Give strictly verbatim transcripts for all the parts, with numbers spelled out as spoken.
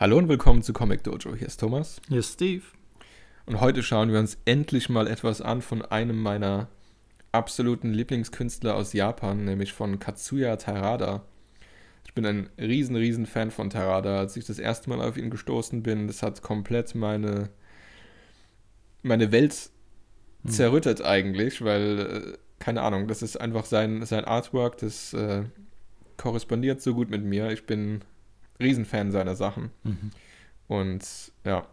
Hallo und willkommen zu Comic-Dojo. Hier ist Thomas. Hier ist Steve. Und heute schauen wir uns endlich mal etwas an von einem meiner absoluten Lieblingskünstler aus Japan, nämlich von Katsuya Terada. Ich bin ein riesen, riesen Fan von Terada. Als ich das erste Mal auf ihn gestoßen bin, das hat komplett meine, meine Welt hm. zerrüttet eigentlich, weil, keine Ahnung, das ist einfach sein, sein Artwork, das äh, korrespondiert so gut mit mir. Ich bin Riesenfan seiner Sachen. Mhm. Und ja,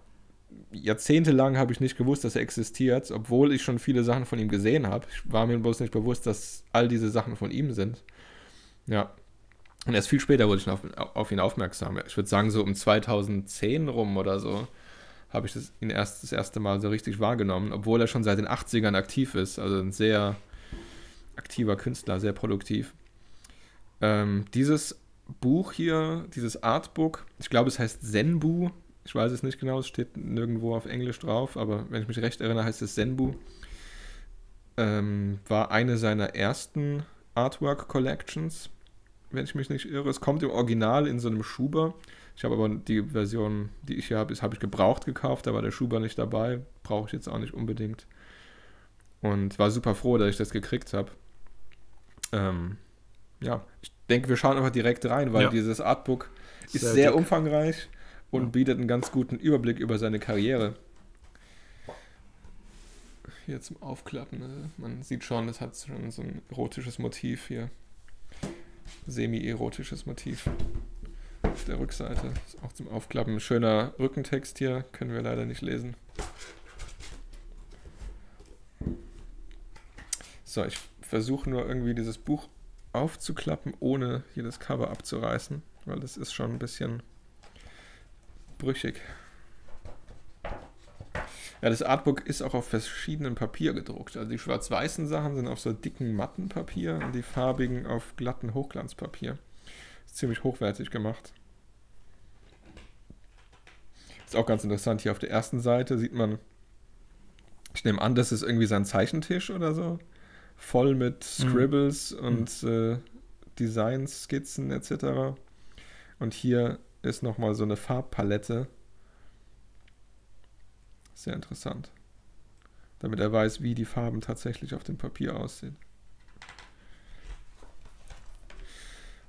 jahrzehntelang habe ich nicht gewusst, dass er existiert, obwohl ich schon viele Sachen von ihm gesehen habe. Ich war mir bloß nicht bewusst, dass all diese Sachen von ihm sind. Ja. Und erst viel später wurde ich auf, auf ihn aufmerksam. Ich würde sagen, so um zweitausendzehn rum oder so habe ich das, ihn erst das erste Mal so richtig wahrgenommen, obwohl er schon seit den achtzigern aktiv ist. Also ein sehr aktiver Künstler, sehr produktiv. Ähm, dieses Buch hier, dieses Artbook, ich glaube, es heißt Zenbu. Ich weiß es nicht genau, es steht nirgendwo auf Englisch drauf, aber wenn ich mich recht erinnere, heißt es Zenbu. Ähm, war eine seiner ersten Artwork-Collections, wenn ich mich nicht irre. Es kommt im Original in so einem Schuber. Ich habe aber die Version, die ich hier habe, habe ich gebraucht gekauft, da war der Schuber nicht dabei. Brauche ich jetzt auch nicht unbedingt. Und war super froh, dass ich das gekriegt habe. Ähm, ja, ich denke, wir schauen einfach direkt rein, weil ja. dieses Artbook ist sehr, sehr umfangreich und ja. bietet einen ganz guten Überblick über seine Karriere. Hier zum Aufklappen, man sieht schon, das hat schon so ein erotisches Motiv hier. Semi-erotisches Motiv auf der Rückseite. Ist auch zum Aufklappen. Ein schöner Rückentext hier, können wir leider nicht lesen. So, ich versuche nur irgendwie dieses Buch aufzuklappen, ohne hier das Cover abzureißen, weil das ist schon ein bisschen brüchig. Ja, das Artbook ist auch auf verschiedenen Papier gedruckt. Also die schwarz-weißen Sachen sind auf so dicken, matten Papier und die farbigen auf glatten Hochglanzpapier. Ist ziemlich hochwertig gemacht. Ist auch ganz interessant, hier auf der ersten Seite sieht man, ich nehme an, das ist irgendwie sein Zeichentisch oder so. Voll mit Scribbles mhm. und äh, Designskizzen et cetera. Und hier ist nochmal so eine Farbpalette. Sehr interessant. Damit er weiß, wie die Farben tatsächlich auf dem Papier aussehen.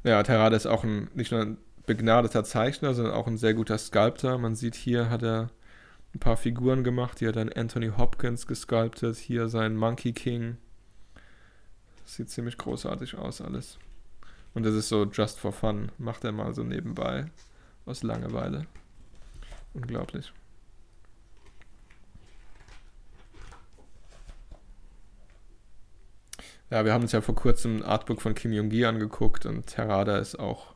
Ja, Terada ist auch ein, nicht nur ein begnadeter Zeichner, sondern auch ein sehr guter Sculptor. Man sieht, hier hat er ein paar Figuren gemacht. Hier hat dann Anthony Hopkins gesculptet. Hier sein Monkey King. Sieht ziemlich großartig aus alles. Und das ist so just for fun. Macht er mal so nebenbei. Aus Langeweile. Unglaublich. Ja, wir haben uns ja vor kurzem ein Artbook von Kim Jung Gi angeguckt und Terada ist auch,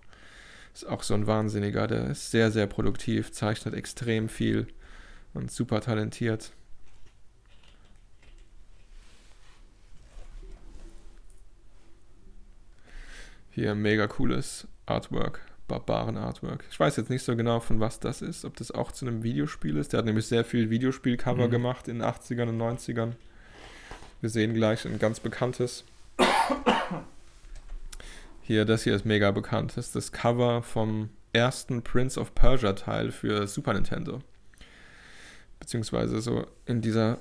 ist auch so ein Wahnsinniger. Der ist sehr, sehr produktiv, zeichnet extrem viel und super talentiert. Hier mega cooles Artwork, Barbaren-Artwork. Ich weiß jetzt nicht so genau, von was das ist, ob das auch zu einem Videospiel ist. Der hat nämlich sehr viel Videospielcover mhm. gemacht in den achtzigern und neunzigern. Wir sehen gleich ein ganz bekanntes. Hier, das hier ist mega bekannt. Das ist das Cover vom ersten Prince of Persia Teil für Super Nintendo. Beziehungsweise so in dieser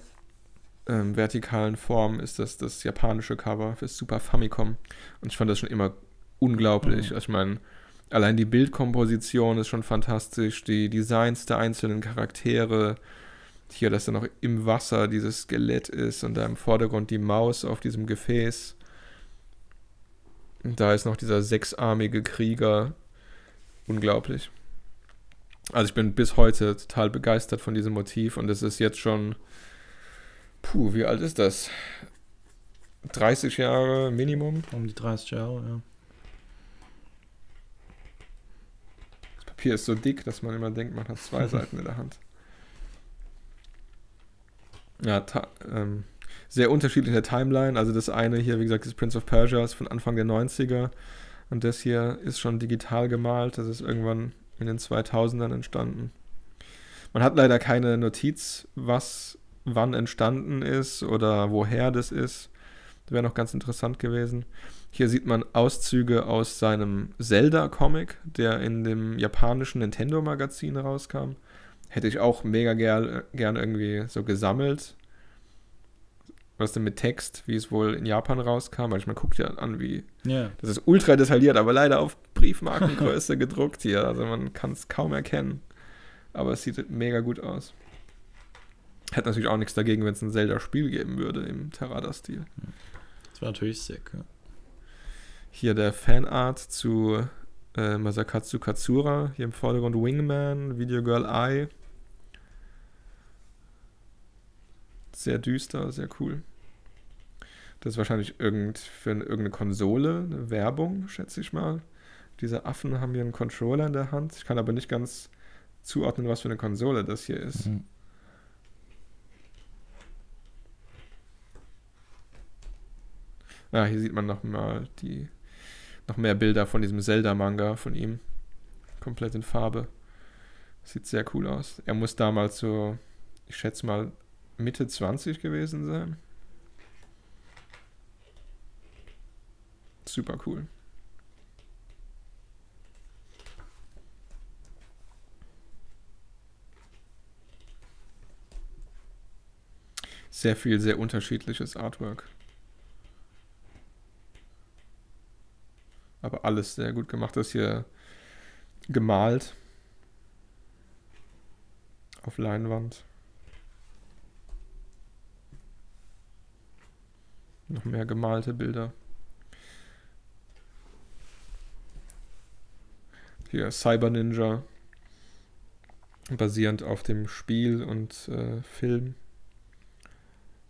ähm, vertikalen Form ist das das japanische Cover für Super Famicom. Und ich fand das schon immer unglaublich. Mhm. Ich meine, allein die Bildkomposition ist schon fantastisch, die Designs der einzelnen Charaktere, hier, dass da noch im Wasser dieses Skelett ist und da im Vordergrund die Maus auf diesem Gefäß. Und da ist noch dieser sechsarmige Krieger. Unglaublich. Also ich bin bis heute total begeistert von diesem Motiv und es ist jetzt schon, puh, wie alt ist das? dreißig Jahre Minimum? Um die dreißig Jahre, ja. Das Papier ist so dick, dass man immer denkt, man hat zwei Seiten in der Hand. Ja, ähm, sehr unterschiedlich in der Timeline. Also das eine hier, wie gesagt, das Prince of Persia ist von Anfang der neunziger. Und das hier ist schon digital gemalt. Das ist irgendwann in den zweitausendern entstanden. Man hat leider keine Notiz, was wann entstanden ist oder woher das ist. Die wäre noch ganz interessant gewesen. Hier sieht man Auszüge aus seinem Zelda-Comic, der in dem japanischen Nintendo-Magazin rauskam. Hätte ich auch mega ger gern irgendwie so gesammelt. Was denn mit Text, wie es wohl in Japan rauskam. Weil ich meine, guckt ja an, wie... Yeah. Das ist ultra detailliert, aber leider auf Briefmarkengröße gedruckt hier. Also man kann es kaum erkennen. Aber es sieht mega gut aus. Hätte natürlich auch nichts dagegen, wenn es ein Zelda-Spiel geben würde im Terada-Stil. Das wäre natürlich sick, ja. Hier der Fanart zu äh, Masakatsu Katsura. Hier im Vordergrund Wingman, Videogirl Eye. Sehr düster, sehr cool. Das ist wahrscheinlich irgend für eine, irgendeine Konsole, eine Werbung, schätze ich mal. Diese Affen haben hier einen Controller in der Hand. Ich kann aber nicht ganz zuordnen, was für eine Konsole das hier ist. Mhm. Ah, hier sieht man nochmal die noch mehr Bilder von diesem Zelda-Manga von ihm. Komplett in Farbe. Sieht sehr cool aus. Er muss damals so, ich schätze mal, Mitte zwanzig gewesen sein. Super cool. Sehr viel, sehr unterschiedliches Artwork. Aber alles sehr gut gemacht. Das hier gemalt. Auf Leinwand. Noch mehr gemalte Bilder. Hier Cyber Ninja. Basierend auf dem Spiel und äh, Film.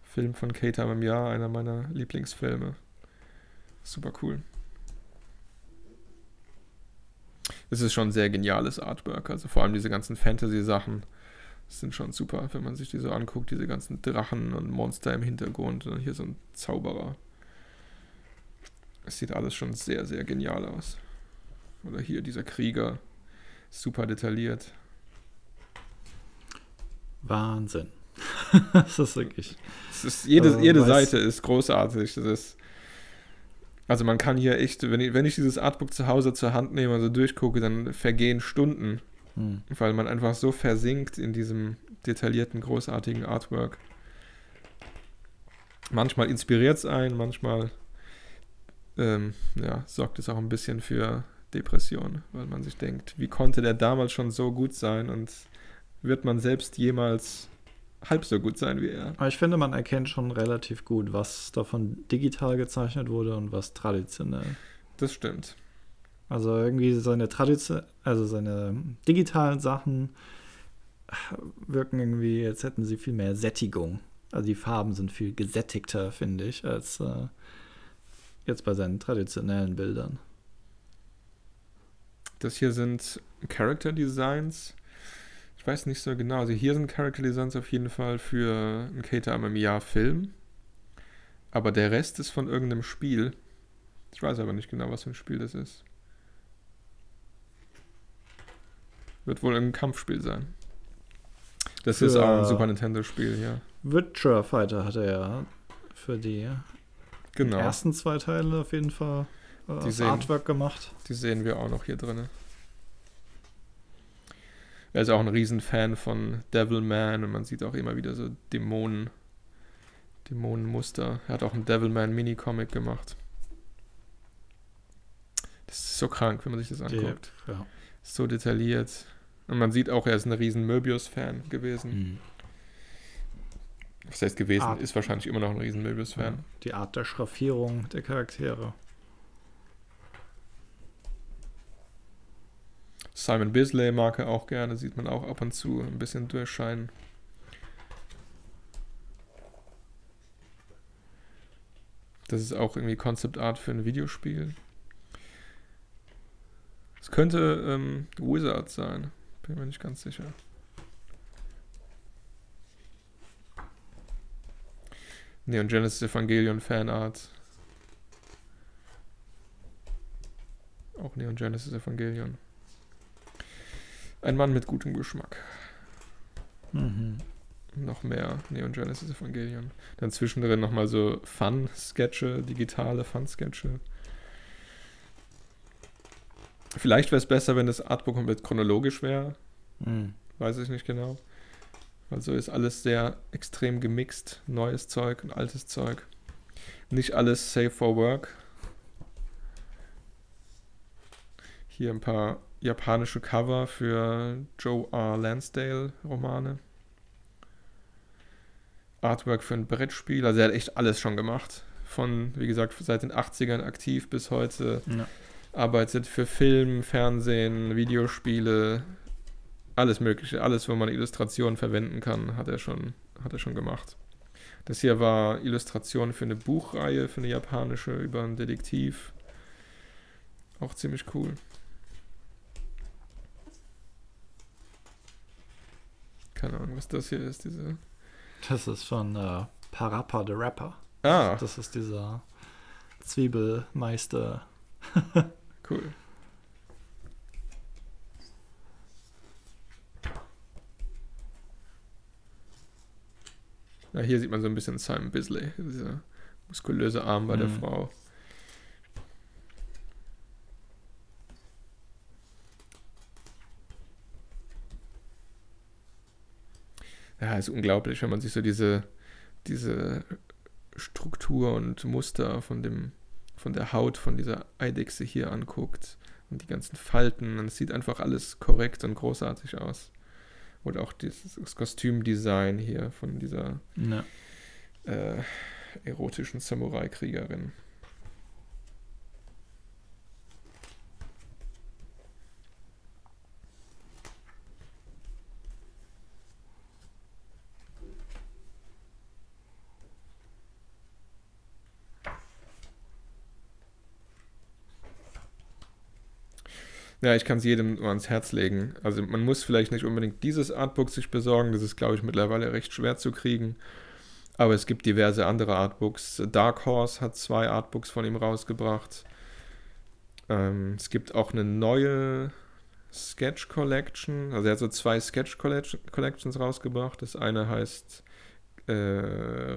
Film von Keita Mamiya, einer meiner Lieblingsfilme. Super cool. Es ist schon sehr geniales Artwork, also vor allem diese ganzen Fantasy-Sachen sind schon super, wenn man sich die so anguckt, diese ganzen Drachen und Monster im Hintergrund und hier so ein Zauberer. Es sieht alles schon sehr, sehr genial aus. Oder hier dieser Krieger, super detailliert. Wahnsinn. Das ist wirklich... Es ist, jede äh, jede Seite ist großartig, das ist... Also man kann hier echt, wenn ich, wenn ich dieses Artbook zu Hause zur Hand nehme, also durchgucke, dann vergehen Stunden, hm. weil man einfach so versinkt in diesem detaillierten, großartigen Artwork. Manchmal inspiriert es einen, manchmal ähm, ja, sorgt es auch ein bisschen für Depression, weil man sich denkt, wie konnte der damals schon so gut sein und wird man selbst jemals halb so gut sein wie er. Aber ich finde, man erkennt schon relativ gut, was davon digital gezeichnet wurde und was traditionell. Das stimmt. Also irgendwie seine Tradition, also seine digitalen Sachen wirken irgendwie, als hätten sie viel mehr Sättigung. Also die Farben sind viel gesättigter, finde ich, als äh, jetzt bei seinen traditionellen Bildern. Das hier sind Character Designs. Ich weiß nicht so genau. Also hier sind Character Designs auf jeden Fall für einen Keita Mamiya-Film. Aber der Rest ist von irgendeinem Spiel. Ich weiß aber nicht genau, was für ein Spiel das ist. Wird wohl ein Kampfspiel sein. Das für ist auch ein Super Nintendo-Spiel, ja. Virtua Fighter hat er ja für die genau. ersten zwei Teile auf jeden Fall äh, die sehen, Artwork gemacht. Die sehen wir auch noch hier drin. Er ist auch ein Riesenfan von Devilman und man sieht auch immer wieder so Dämonen, Dämonenmuster. Er hat auch einen Devilman-Mini-Comic gemacht. Das ist so krank, wenn man sich das anguckt. Yep, ja. So detailliert. Und man sieht auch, er ist ein riesen Möbius-Fan gewesen. Mhm. Was heißt gewesen, Art. Ist wahrscheinlich immer noch ein riesen Möbius-Fan. Die Art der Schraffierung der Charaktere. Simon Bisley mag er auch gerne, sieht man auch ab und zu ein bisschen durchscheinen. Das ist auch irgendwie Concept Art für ein Videospiel. Es könnte ähm, Wizard sein, bin mir nicht ganz sicher. Neon Genesis Evangelion Fanart. Auch Neon Genesis Evangelion. Ein Mann mit gutem Geschmack. Mhm. noch mehr Neon Genesis Evangelion. Dann zwischendrin nochmal so Fun-Sketche, digitale Fun-Sketche. Vielleicht wäre es besser, wenn das Artbook komplett chronologisch wäre. Mhm. Weiß ich nicht genau. Also ist alles sehr extrem gemixt. Neues Zeug und altes Zeug. Nicht alles safe for work. Hier ein paar japanische Cover für Joe R. Lansdale Romane. Artwork für ein Brettspiel. Also er hat echt alles schon gemacht. Von, wie gesagt, seit den achtzigern aktiv bis heute. Ja. Arbeitet für Film, Fernsehen, Videospiele, alles Mögliche. Alles, wo man Illustrationen verwenden kann, hat er schon, hat er schon gemacht. Das hier war Illustration für eine Buchreihe, für eine japanische, über einen Detektiv. Auch ziemlich cool. Keine Ahnung, was das hier ist. Diese das ist von äh, Parappa the Rapper. Ah. Das ist dieser Zwiebelmeister. Cool. Na, hier sieht man so ein bisschen Simon Bisley, dieser muskulöse Arm bei mhm. der Frau. Ja, ist unglaublich, wenn man sich so diese, diese Struktur und Muster von dem von der Haut von dieser Eidechse hier anguckt und die ganzen Falten, und es sieht einfach alles korrekt und großartig aus. Oder auch dieses, das Kostümdesign hier von dieser äh, erotischen Samurai-Kriegerin. Ja, ich kann es jedem nur ans Herz legen. Also man muss vielleicht nicht unbedingt dieses Artbook sich besorgen. Das ist, glaube ich, mittlerweile recht schwer zu kriegen. Aber es gibt diverse andere Artbooks. Dark Horse hat zwei Artbooks von ihm rausgebracht. Ähm, es gibt auch eine neue Sketch Collection. Also er hat so zwei Sketch Collections rausgebracht. Das eine heißt äh,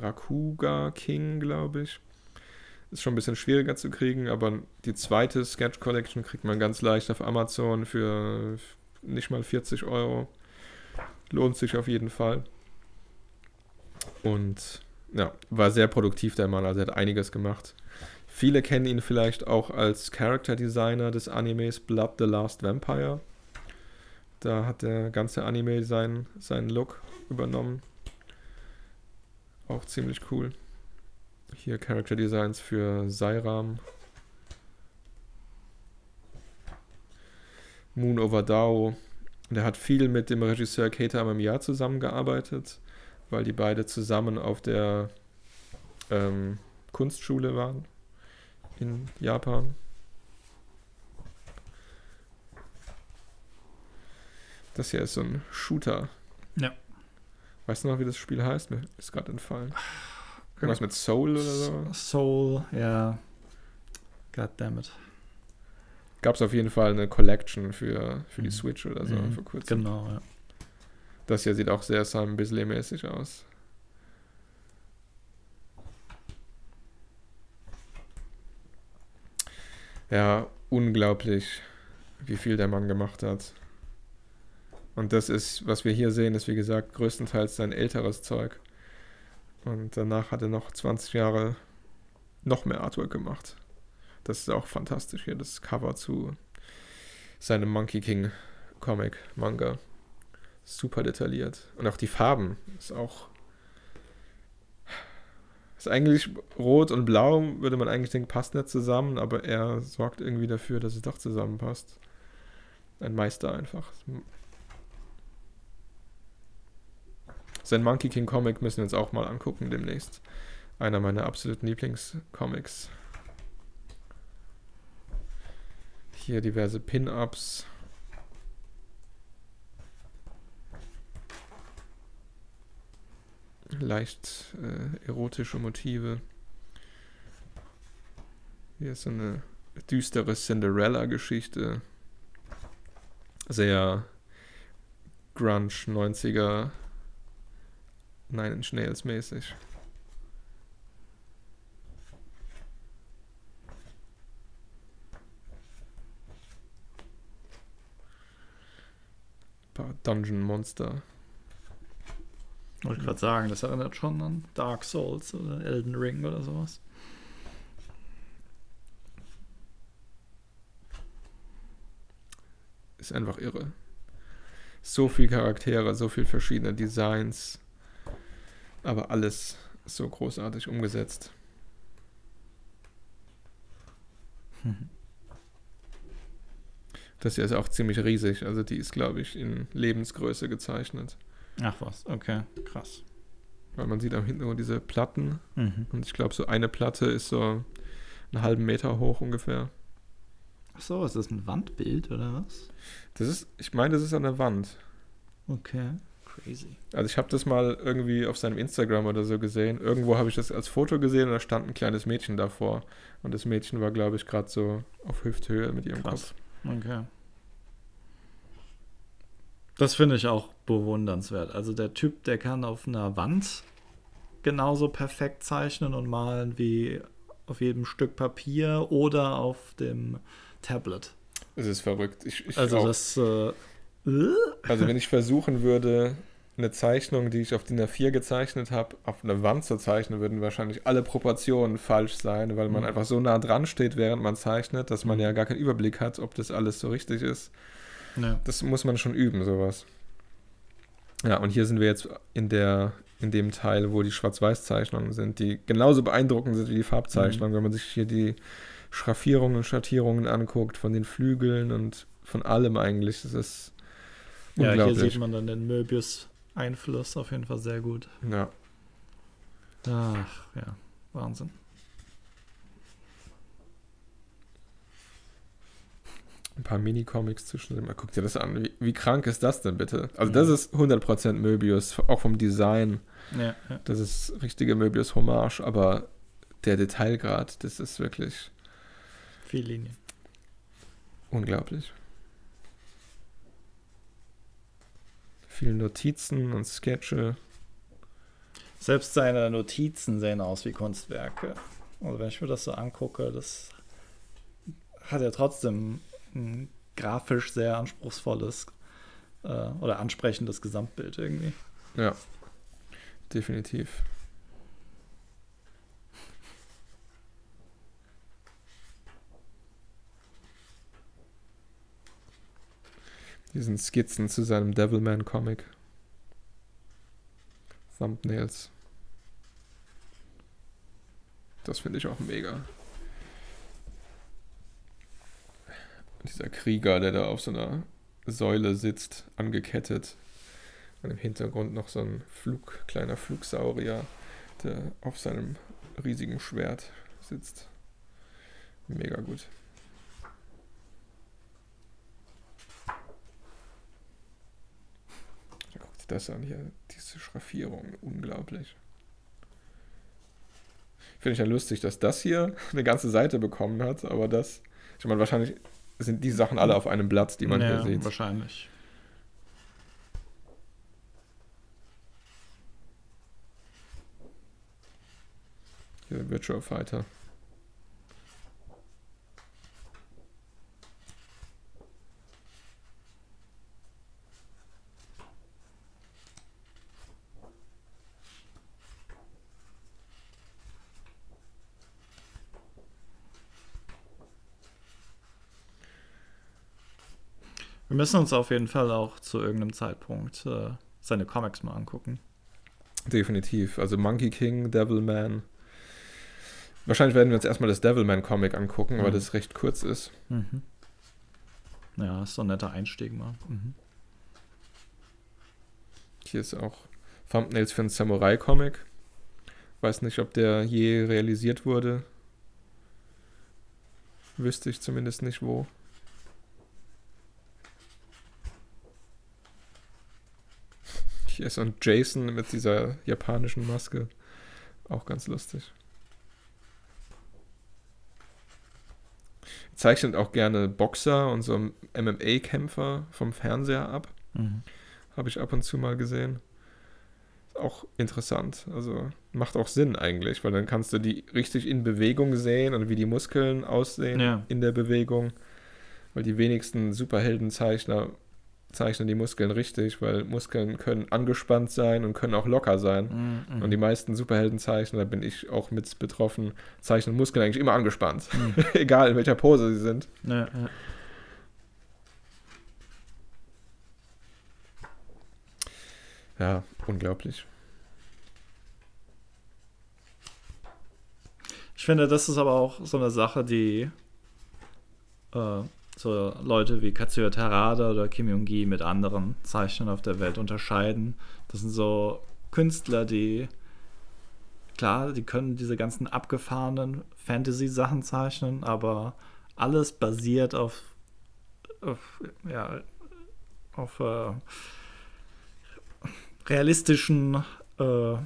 Rakuga King, glaube ich. Ist schon ein bisschen schwieriger zu kriegen, aber die zweite Sketch Collection kriegt man ganz leicht auf Amazon für nicht mal vierzig Euro. Lohnt sich auf jeden Fall. Und ja, war sehr produktiv der Mann, also er hat einiges gemacht. Viele kennen ihn vielleicht auch als Character Designer des Animes Blood the Last Vampire. Da hat der ganze Anime seinen, seinen Look übernommen. Auch ziemlich cool. Hier Character Designs für Sairam. Moon Over Dao. Der hat viel mit dem Regisseur Keita Mamiya zusammengearbeitet, weil die beide zusammen auf der ähm, Kunstschule waren in Japan. Das hier ist so ein Shooter. Ja. Weißt du noch, wie das Spiel heißt? Mir ist gerade entfallen. Irgendwas mit Soul oder so? Soul, ja. Goddammit. Gab es auf jeden Fall eine Collection für, für mhm. die Switch oder so mhm. vor kurzem. Genau, ja. Das hier sieht auch sehr Simon Bisley-mäßig aus. Ja, unglaublich, wie viel der Mann gemacht hat. Und das ist, was wir hier sehen, ist wie gesagt größtenteils sein älteres Zeug. Und danach hat er noch zwanzig Jahre noch mehr Artwork gemacht. Das ist auch fantastisch hier, das Cover zu seinem Monkey King Comic, Manga. Super detailliert. Und auch die Farben ist auch... Ist eigentlich rot und blau, würde man eigentlich denken, passt nicht zusammen, aber er sorgt irgendwie dafür, dass es doch zusammenpasst. Ein Meister einfach. Sein Monkey King Comic müssen wir uns auch mal angucken demnächst. Einer meiner absoluten Lieblingscomics. Hier diverse Pin-Ups. Leicht äh, erotische Motive. Hier ist so eine düstere Cinderella-Geschichte. Sehr Grunge neunziger Nein, schnellsmäßig. Ein paar Dungeon Monster. Wollte gerade sagen, das erinnert schon an Dark Souls oder Elden Ring oder sowas. Ist einfach irre. So viele Charaktere, so viele verschiedene Designs, aber alles so großartig umgesetzt. Hm. Das hier ist auch ziemlich riesig, also die ist, glaube ich, in Lebensgröße gezeichnet. Ach was, okay, krass. Weil man sieht am Hintergrund diese Platten, mhm. und ich glaube, so eine Platte ist so einen halben Meter hoch ungefähr. Ach so, ist das ein Wandbild oder was? Das ist, ich meine, das ist an der Wand. Okay, crazy. Also ich habe das mal irgendwie auf seinem Instagram oder so gesehen. Irgendwo habe ich das als Foto gesehen und da stand ein kleines Mädchen davor. Und das Mädchen war, glaube ich, gerade so auf Hüfthöhe mit ihrem Krass. Kopf. Okay. Das finde ich auch bewundernswert. Also der Typ, der kann auf einer Wand genauso perfekt zeichnen und malen wie auf jedem Stück Papier oder auf dem Tablet. Es ist verrückt. Ich, ich also, das, äh, also wenn ich versuchen würde, eine Zeichnung, die ich auf DIN A vier gezeichnet habe, auf eine Wand zu zeichnen, würden wahrscheinlich alle Proportionen falsch sein, weil man mhm. einfach so nah dran steht, während man zeichnet, dass man mhm. ja gar keinen Überblick hat, ob das alles so richtig ist. Ja. Das muss man schon üben, sowas. Ja, und hier sind wir jetzt in der in dem Teil, wo die Schwarz-Weiß-Zeichnungen sind, die genauso beeindruckend sind wie die Farbzeichnungen, mhm. wenn man sich hier die Schraffierungen und Schattierungen anguckt, von den Flügeln und von allem eigentlich. Das ist unglaublich. Ja, hier sieht man dann den Möbius-Einfluss auf jeden Fall sehr gut. Ja. Ach, ja, Wahnsinn. Ein paar Mini-Comics zwischendrin. Guck dir das an. Wie, wie krank ist das denn bitte? Also ja. das ist hundert Prozent Möbius, auch vom Design. Ja, ja. Das ist richtige Möbius-Hommage, aber der Detailgrad, das ist wirklich... Viel Linie. Unglaublich. Viele Notizen und Sketche. Selbst seine Notizen sehen aus wie Kunstwerke. Also wenn ich mir das so angucke, das hat er trotzdem... ein grafisch sehr anspruchsvolles äh, oder ansprechendes Gesamtbild irgendwie. Ja, definitiv. Hier sind Skizzen zu seinem Devilman-Comic. Thumbnails. Das finde ich auch mega. Dieser Krieger, der da auf so einer Säule sitzt, angekettet. Und im Hintergrund noch so ein Flug, kleiner Flugsaurier, der auf seinem riesigen Schwert sitzt. Mega gut. Guckt euch das an hier, diese Schraffierung, unglaublich. Finde ich ja lustig, dass das hier eine ganze Seite bekommen hat, aber das, ich meine, wahrscheinlich... sind die Sachen alle auf einem Blatt, die man ja, hier sieht. Wahrscheinlich. Hier der Virtua Fighter. Wir müssen uns auf jeden Fall auch zu irgendeinem Zeitpunkt äh, seine Comics mal angucken. Definitiv. Also Monkey King, Devilman. Wahrscheinlich werden wir uns erstmal das Devilman-Comic angucken, mhm. weil das recht kurz ist. Mhm. Ja, ist so ein netter Einstieg mal. Mhm. Hier ist auch Thumbnails für einen Samurai-Comic. Weiß nicht, ob der je realisiert wurde. Wüsste ich zumindest nicht, wo. Hier ist und Jason mit dieser japanischen Maske. Auch ganz lustig. Zeichnet auch gerne Boxer und so M M A-Kämpfer vom Fernseher ab. Mhm. Habe ich ab und zu mal gesehen. auch interessant. Also macht auch Sinn eigentlich, weil dann kannst du die richtig in Bewegung sehen und wie die Muskeln aussehen ja. in der Bewegung. Weil die wenigsten Superheldenzeichner zeichnen die Muskeln richtig, weil Muskeln können angespannt sein und können auch locker sein. Mm, mm. Und die meisten Superheldenzeichner, da bin ich auch mit betroffen, zeichnen Muskeln eigentlich immer angespannt. Mm. Egal, in welcher Pose sie sind. Ja, ja. Ja, unglaublich. Ich finde, das ist aber auch so eine Sache, die äh, so Leute wie Katsuya Terada oder Kim Jung Gi mit anderen Zeichnern auf der Welt unterscheiden. Das sind so Künstler, die, klar, die können diese ganzen abgefahrenen Fantasy-Sachen zeichnen, aber alles basiert auf, auf ja, auf äh, realistischen äh,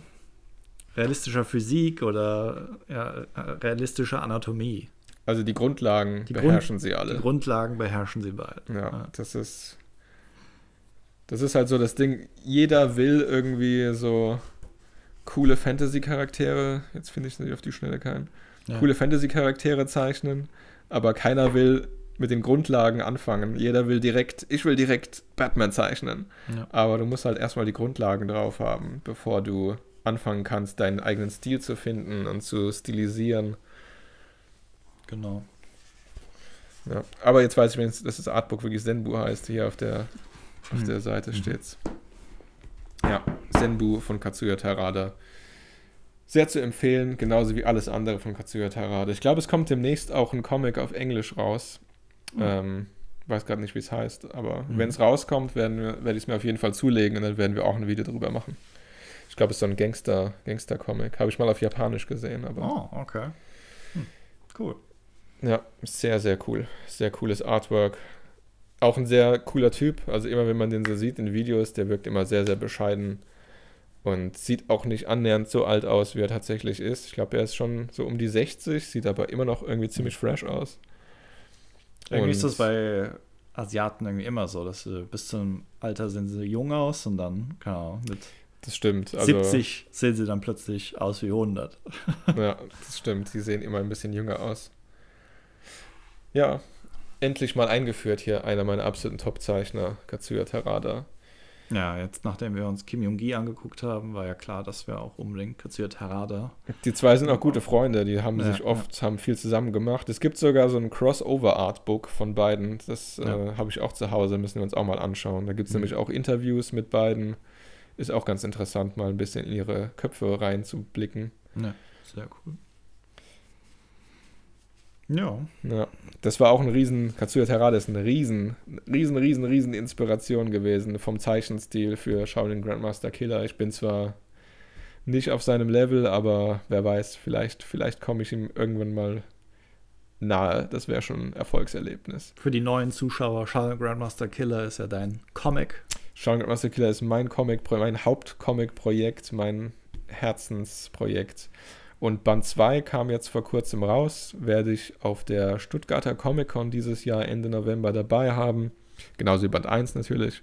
realistischer Physik oder ja, realistischer Anatomie. Also die Grundlagen die beherrschen Grund, sie alle. Die Grundlagen beherrschen sie beide. Ja, ja, das ist das ist halt so das Ding, jeder will irgendwie so coole Fantasy-Charaktere, jetzt finde ich nicht auf die Schnelle keinen, ja. coole Fantasy-Charaktere zeichnen, aber keiner will mit den Grundlagen anfangen. Jeder will direkt, ich will direkt Batman zeichnen. Ja. Aber du musst halt erstmal die Grundlagen drauf haben, bevor du anfangen kannst, deinen eigenen Stil zu finden und zu stilisieren. Genau. Ja. Aber jetzt weiß ich wenigstens, dass das Artbook wirklich Zenbu heißt. Hier auf der, auf mhm. der Seite mhm. steht's. Ja, Zenbu von Katsuya Terada. Sehr zu empfehlen, genauso wie alles andere von Katsuya Terada. Ich glaube, es kommt demnächst auch ein Comic auf Englisch raus. Mhm. Ähm, weiß gerade nicht, wie es heißt, aber mhm. wenn es rauskommt, werde ich es mir auf jeden Fall zulegen und dann werden wir auch ein Video darüber machen. Ich glaube, es ist so ein Gangster, Gangster-Comic. Habe ich mal auf Japanisch gesehen, aber. Oh, okay. Hm. Cool. Ja, sehr, sehr cool. Sehr cooles Artwork. Auch ein sehr cooler Typ. Also immer, wenn man den so sieht in Videos, der wirkt immer sehr, sehr bescheiden und sieht auch nicht annähernd so alt aus, wie er tatsächlich ist. Ich glaube, er ist schon so um die sechzig, sieht aber immer noch irgendwie ziemlich fresh aus. Irgendwie und ist das bei Asiaten irgendwie immer so, dass sie bis zum Alter sehen sie jung aus und dann, genau, mit das stimmt, also, siebzig sehen sie dann plötzlich aus wie hundert. Ja, das stimmt, sie sehen immer ein bisschen jünger aus. Ja, endlich mal eingeführt hier, einer meiner absoluten Top-Zeichner, Katsuya Terada. Ja, jetzt nachdem wir uns Kim Jung Gi angeguckt haben, war ja klar, dass wir auch unbedingt Katsuya Terada. Die zwei sind auch gute Freunde, die haben ja, sich oft, ja. haben viel zusammen gemacht. Es gibt sogar so ein Crossover-Artbook von beiden, das ja. äh, habe ich auch zu Hause, müssen wir uns auch mal anschauen. Da gibt es mhm. nämlich auch Interviews mit beiden, ist auch ganz interessant, mal ein bisschen in ihre Köpfe reinzublicken. Ja, sehr cool. Ja. ja. Das war auch ein riesen, Katsuya Terada ist eine riesen, riesen, riesen, riesen Inspiration gewesen vom Zeichenstil für Shaolin Grandmaster Killer. Ich bin zwar nicht auf seinem Level, aber wer weiß, vielleicht, vielleicht komme ich ihm irgendwann mal nahe. Das wäre schon ein Erfolgserlebnis. Für die neuen Zuschauer, Shaolin Grandmaster Killer ist ja dein Comic. Shaolin Grandmaster Killer ist mein Comic, mein Hauptcomic-Projekt, mein Herzensprojekt. Und Band zwei kam jetzt vor kurzem raus, werde ich auf der Stuttgarter Comic-Con dieses Jahr Ende November dabei haben, genauso wie Band eins natürlich.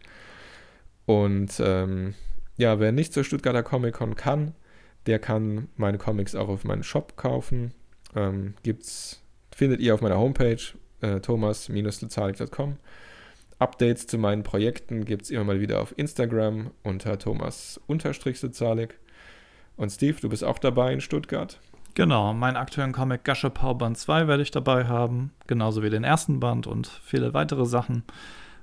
Und ähm, ja, wer nicht zur Stuttgarter Comic-Con kann, der kann meine Comics auch auf meinen Shop kaufen. Ähm, gibt's, findet ihr auf meiner Homepage, äh, thomas Bindestrich sluzalek Punkt com. Updates zu meinen Projekten gibt es immer mal wieder auf Instagram unter thomas Bindestrich sluzalek. Und Steve, du bist auch dabei in Stuttgart? Genau, meinen aktuellen Comic Gashapow Band zwei werde ich dabei haben, genauso wie den ersten Band und viele weitere Sachen.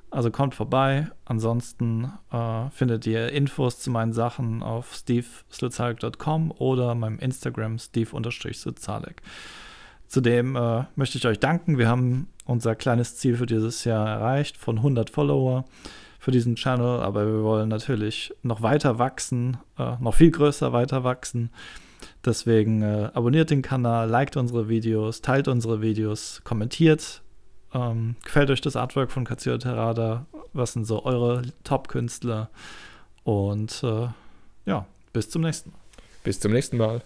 Also kommt vorbei. Ansonsten äh, findet ihr Infos zu meinen Sachen auf steve sluzalek Punkt com oder meinem Instagram steve Bindestrich sluzalek. Zudem äh, möchte ich euch danken. Wir haben unser kleines Ziel für dieses Jahr erreicht von hundert Follower. Für diesen Channel, aber wir wollen natürlich noch weiter wachsen, äh, noch viel größer weiter wachsen. Deswegen äh, abonniert den Kanal, liked unsere Videos, teilt unsere Videos, kommentiert. Ähm, gefällt euch das Artwork von Katsuya Terada? Was sind so eure Top-Künstler? Und äh, ja, bis zum nächsten Mal. Bis zum nächsten Mal.